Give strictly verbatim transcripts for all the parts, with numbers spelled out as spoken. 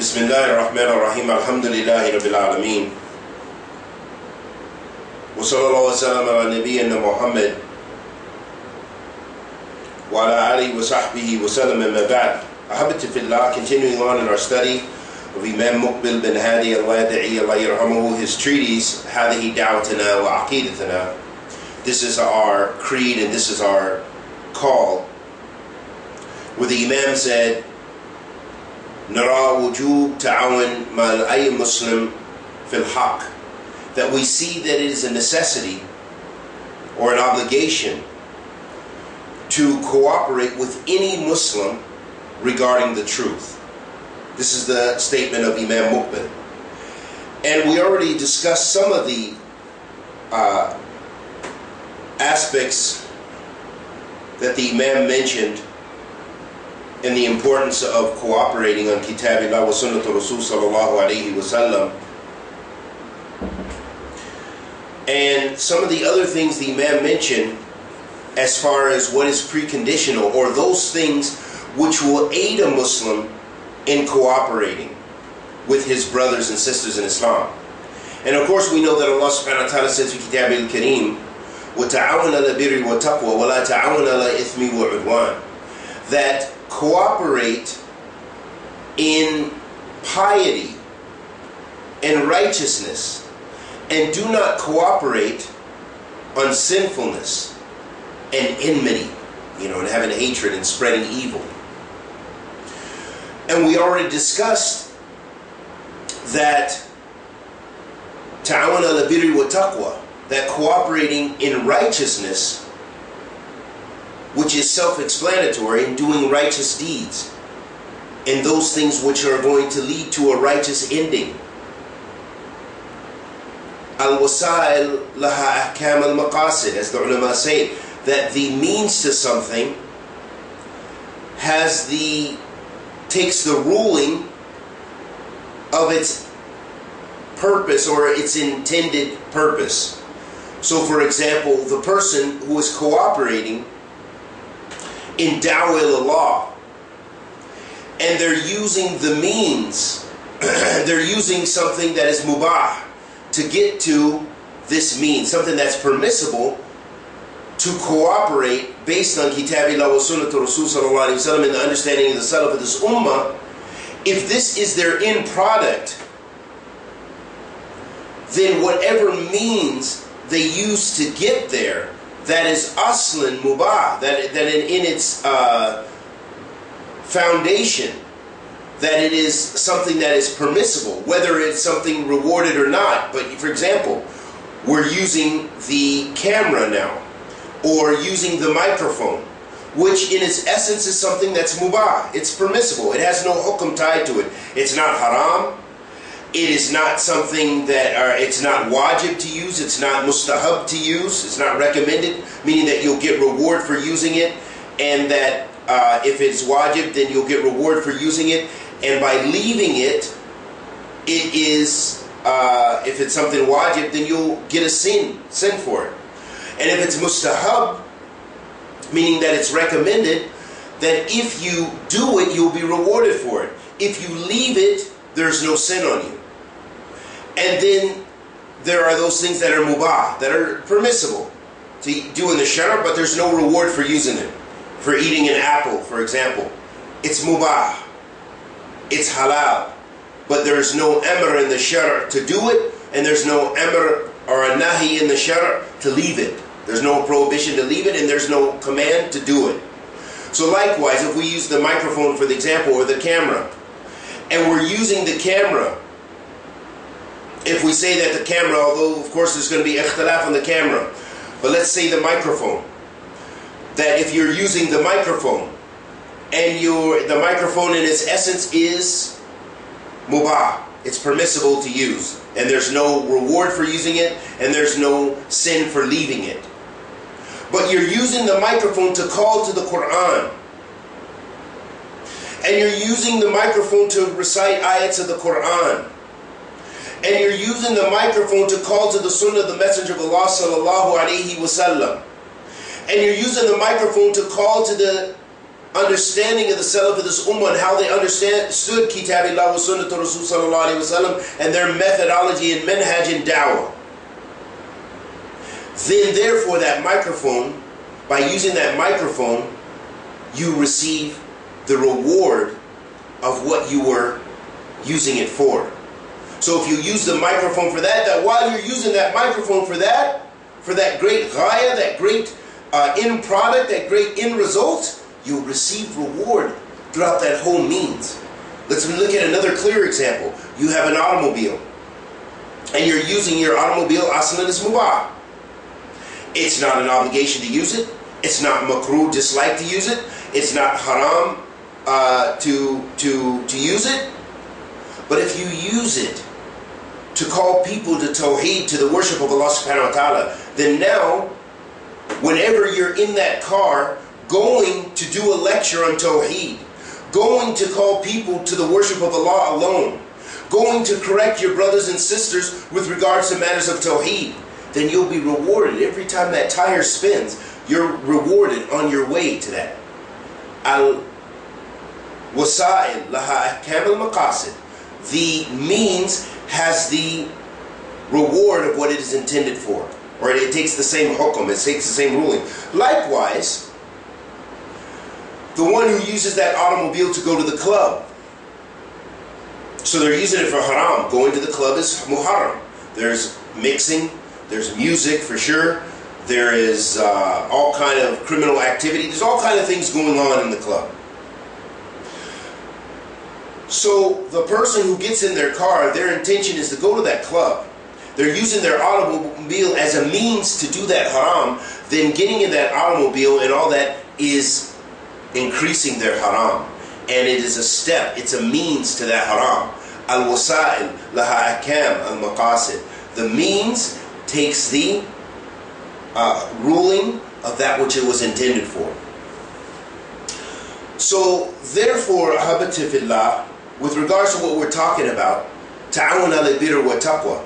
Bismillahirrahmanirrahim. Alhamdulillahi Rabbil Alameen. Wa sallallahu wa sallam ala nabiyyina Muhammad wa ala alihi wa sahbihi wa sallam amma ba'd. Habatifillah, continuing on in our study of Imam Muqbil bin Hadi al-Wadi'i, Allah yarhamuhu, his treatise, Hadhi da'atana wa aqidatana. This is our creed and this is our call. Where the Imam said, that we see that it is a necessity or an obligation to cooperate with any Muslim regarding the truth. This is the statement of Imam Muqbil. And we already discussed some of the uh, aspects that the Imam mentioned and the importance of cooperating on Kitabillahi wa Sunnati Rasulillahi, and some of the other things the Imam mentioned as far as what is preconditional, or those things which will aid a Muslim in cooperating with his brothers and sisters in Islam. And of course we know that Allah subhanahu wa ta'ala says in kitabi al-kareem, ta'awuna ala birri wa taqwa wa la ta'awuna ala ithmi wa udwan, that cooperate in piety and righteousness, and do not cooperate on sinfulness and enmity, you know, and having hatred and spreading evil. And we already discussed that ta'awana ala birri wa taqwa, that cooperating in righteousness, which is self-explanatory, in doing righteous deeds and those things which are going to lead to a righteous ending. Al-wasail laha ahkam al-maqasid, as the ulama say, that the means to something has the takes the ruling of its purpose or its intended purpose. So for example, the person who is cooperating in Da'wah Allah, and they're using the means, they're using something that is Mubah to get to this means, something that's permissible, to cooperate based on Kitabillahi wa Sunnati Rasulillahi and the understanding of the Salaf of this ummah. If this is their end product, then whatever means they use to get there, that is aslan mubah, that, that in, in its uh, foundation, that it is something that is permissible, whether it's something rewarded or not. But for example, we're using the camera now, or using the microphone, which in its essence is something that's mubah, it's permissible, it has no hukum tied to it, it's not haram, it is not something that, or it's not wajib to use, it's not mustahab to use, it's not recommended, meaning that you'll get reward for using it, and that uh, if it's wajib, then you'll get reward for using it, and by leaving it, it is, uh, if it's something wajib, then you'll get a sin, sin for it. And if it's mustahab, meaning that it's recommended, then if you do it, you'll be rewarded for it. If you leave it, there's no sin on you. And then there are those things that are mubah, that are permissible to do in the shar'ah, but there's no reward for using it. For eating an apple, for example, it's mubah, it's halal, but there's no emr in the shar'ah to do it, and there's no emr or a nahi in the shar'ah to leave it. There's no prohibition to leave it, and there's no command to do it. So likewise, if we use the microphone for the example, or the camera, and we're using the camera, if we say that the camera, although of course there's going to be ikhtalaf on the camera, but let's say the microphone, that if you're using the microphone, and you're, the microphone in its essence is mubah, it's permissible to use, and there's no reward for using it, and there's no sin for leaving it. But you're using the microphone to call to the Quran, and you're using the microphone to recite ayats of the Quran, and you're using the microphone to call to the Sunnah of the Messenger of Allah sallallahu alaihi wasallam, and you're using the microphone to call to the understanding of the Salaf of this Ummah and how they understood Kitabillahi wa Sunnati Rasulillahi and their methodology and manhaj and Da'wah. Then therefore that microphone, by using that microphone, you receive the reward of what you were using it for. So if you use the microphone for that, that while you're using that microphone for that, for that great ghaya, that great uh, end product, that great end result, you'll receive reward throughout that whole means. Let's look at another clear example. You have an automobile, and you're using your automobile, aslan is mubah. It's not an obligation to use it. It's not makruh, dislike to use it. It's not haram uh, to, to, to use it. But if you use it to call people to Tawheed, to the worship of Allah subhanahu wa ta'ala, then now, whenever you're in that car, going to do a lecture on Tawheed, going to call people to the worship of Allah alone, going to correct your brothers and sisters with regards to matters of Tawheed, then you'll be rewarded. Every time that tire spins, you're rewarded on your way to that. Al-wasail laha ahkam al-maqasid. The means has the reward of what it is intended for, or it takes the same hukum, it takes the same ruling. Likewise, the one who uses that automobile to go to the club, so they're using it for haram. Going to the club is muharram. There's mixing, there's music for sure, there is uh, all kind of criminal activity, there's all kind of things going on in the club. So the person who gets in their car, their intention is to go to that club. They're using their automobile as a means to do that haram. Then getting in that automobile and all that is increasing their haram. And it is a step, it's a means to that haram. Al-wasail laha ahkam al-maqasid. The means takes the uh, ruling of that which it was intended for. So therefore, habatifillah, with regards to what we're talking about, ta'awun al-birr wa taqwa,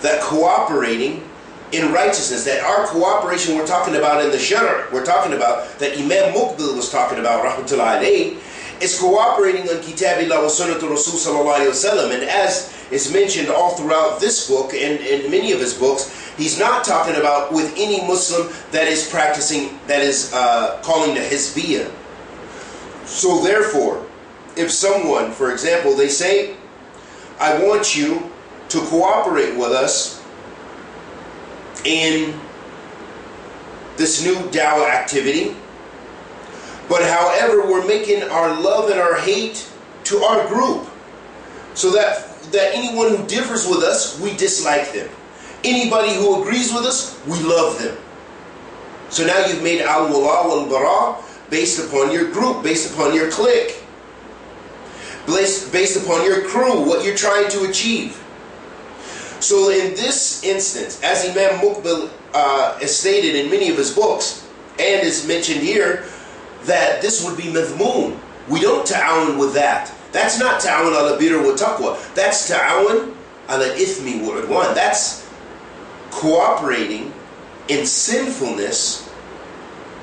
that cooperating in righteousness, that our cooperation we're talking about in the shar'ah, we're talking about, that Imam Muqbil was talking about, rahmatullahi alayhi, is cooperating on Kitabillahi wa Sunnati Rasulillahi. And as is mentioned all throughout this book and, and many of his books, he's not talking about with any Muslim that is practicing, that is uh, calling the hisbiyah. So therefore, if someone, for example, they say, I want you to cooperate with us in this new Da'wah activity, but however, we're making our love and our hate to our group, so that, that anyone who differs with us, we dislike them. Anybody who agrees with us, we love them. So now you've made Al-Walaa wal-Bara, based upon your group, based upon your clique, based, based upon your crew, what you're trying to achieve. So in this instance, as Imam Muqbil uh, is stated in many of his books, and is mentioned here, that this would be mذمون. We don't ta'awun with that. That's not ta'awun ala birri wa taqwa. That's ta'awun ala ithmi wa udwan. That's cooperating in sinfulness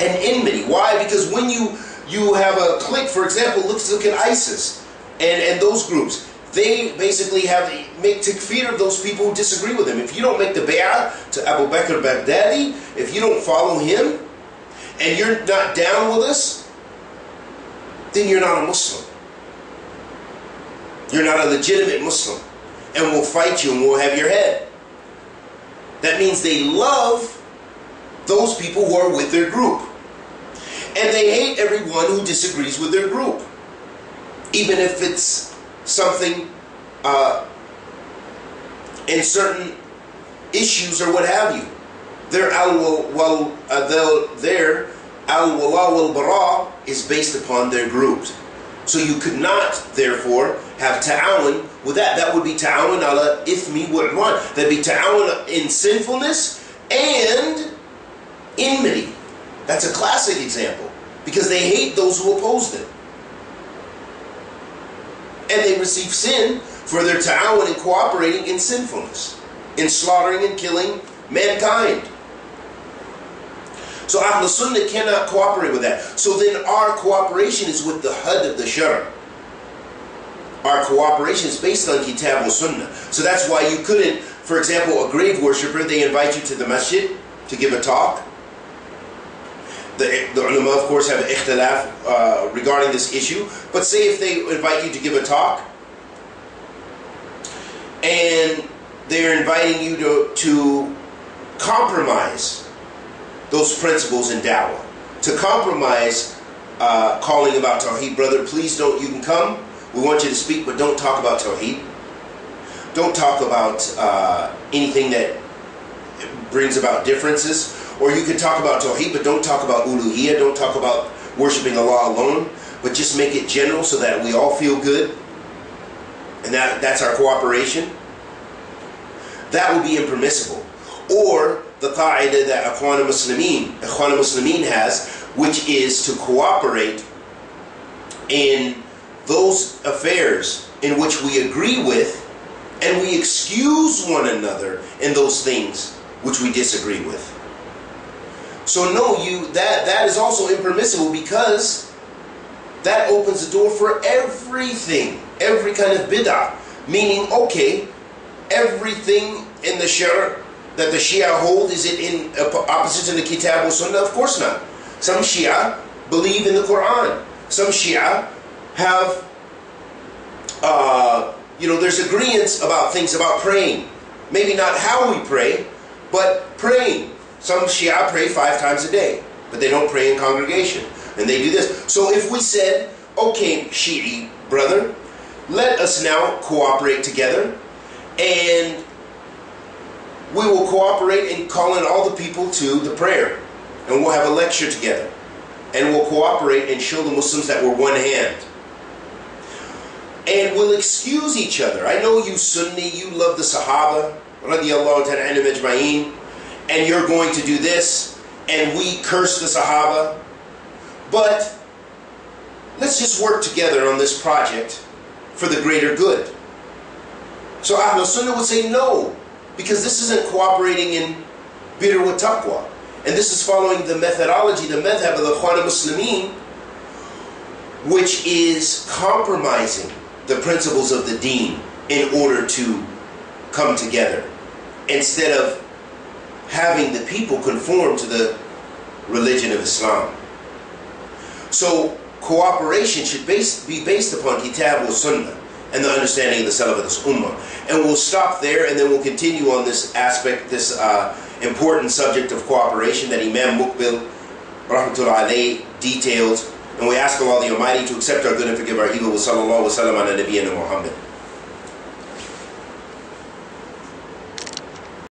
and enmity. Why? Because when you you have a clique, for example, let's look at ISIS and, and those groups. They basically have make takfir of those people who disagree with them. If you don't make the bay'ah to Abu Bakr Baghdadi, if you don't follow him, and you're not down with us, then you're not a Muslim. You're not a legitimate Muslim. And we'll fight you and we'll have your head. That means they love those people who are with their group. And they hate everyone who disagrees with their group. Even if it's something uh, in certain issues or what have you. Their al-wala wal-bara is based upon their group. So you could not, therefore, have ta'awun with that. That would be ta'awun ala ithmi wa udwan. That would be ta'awun in sinfulness and enmity. That's a classic example, because they hate those who oppose them. And they receive sin for their ta'awun in cooperating in sinfulness, in slaughtering and killing mankind. So Ahl al-Sunnah cannot cooperate with that. So then our cooperation is with the Hud of the Shara. Our cooperation is based on Kitab al Sunnah. So that's why you couldn't, for example, a grave worshipper, they invite you to the masjid to give a talk. The, the ulama, of course, have an ikhtalaf uh, regarding this issue. But say if they invite you to give a talk, and they're inviting you to, to compromise those principles in Da'wah. To compromise uh, calling about Tawheed, brother, please don't, you can come. We want you to speak, but don't talk about Tawheed. Don't talk about uh, anything that brings about differences. Or you can talk about Tawheed, but don't talk about Uluhiyah. Don't talk about worshiping Allah alone. But just make it general so that we all feel good. And that, that's our cooperation. That would be impermissible. Or the qa'idah that Ikhwan al-Muslimin, Ikhwan al-Muslimin has, which is to cooperate in those affairs in which we agree with, and we excuse one another in those things which we disagree with. So no, you that that is also impermissible, because that opens the door for everything, every kind of bid'ah. Meaning, okay, everything in the Shara that the Shia hold, is it in opposition to the Kitab or Sunnah? Of course not. Some Shia believe in the Quran. Some Shia have, uh, you know, there's agreements about things, about praying. Maybe not how we pray, but praying. Some Shia pray five times a day, but they don't pray in congregation. And they do this. So if we said, okay, Shi'i brother, let us now cooperate together, and we will cooperate in calling all the people to the prayer. And we'll have a lecture together. And we'll cooperate and show the Muslims that we're one hand. And we'll excuse each other. I know you Sunni, you love the Sahaba, and you're going to do this, and we curse the Sahaba. But let's just work together on this project for the greater good. So Ahl al-Sunnah would say no, because this isn't cooperating in birr wa taqwa. And this is following the methodology, the madhab of the Ikhwan al-Muslimin, which is compromising the principles of the deen in order to come together, instead of having the people conform to the religion of Islam. So cooperation should based, be based upon Kitab wa Sunnah and the understanding of the Salaf al-ummah. And we'll stop there, and then we'll continue on this aspect, this uh, important subject of cooperation that Imam Muqbil rahmatullah alayhi detailed. And we ask Allah the Almighty to accept our good and forgive our evil. Wa sallallahu wa sallam ala nabiyyina Muhammad.